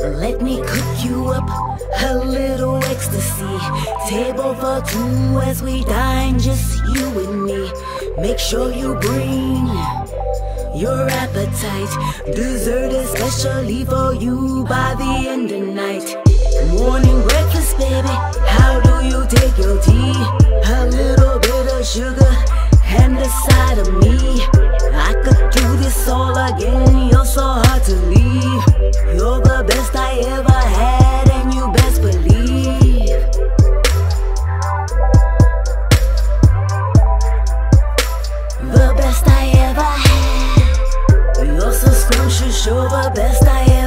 Let me cook you up a little ecstasy. Table for two as we dine, just you and me. Make sure you bring your appetite. Dessert especially for you by the end of night. Morning breakfast, baby, how do you take your tea? A little bit of sugar and a side of me. I could do this all again, you're so hard to leave. You're the best I ever had and you best believe. The best I ever had. You're so scrumptious, you're the best I ever had.